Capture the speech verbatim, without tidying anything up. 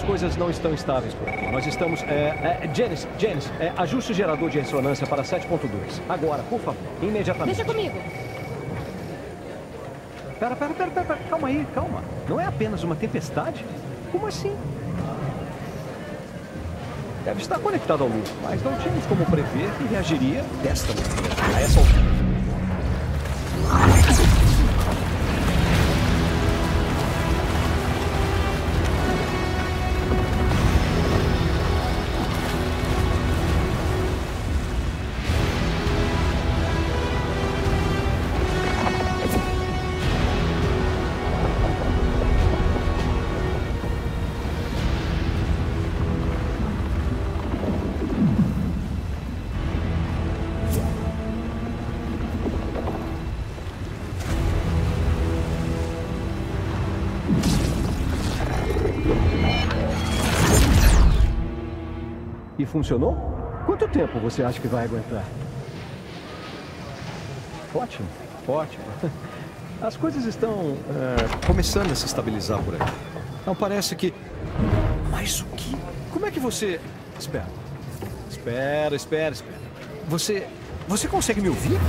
as coisas não estão estáveis por aqui. Nós estamos... É, é, Janice, Janice, é, ajuste o gerador de ressonância para sete ponto dois. Agora, por favor, imediatamente. Deixa comigo. Pera, pera, pera, pera, pera. Calma aí, calma. Não é apenas uma tempestade? Como assim? Deve estar conectado ao mundo, mas não tínhamos como prever que reagiria desta maneira. A essa altura. E funcionou? Quanto tempo você acha que vai aguentar? Ótimo, ótimo. As coisas estão uh, começando a se estabilizar por aqui. Não parece que... Mas o que? Como é que você... Espera. Espera, espera, espera. Você... Você consegue me ouvir?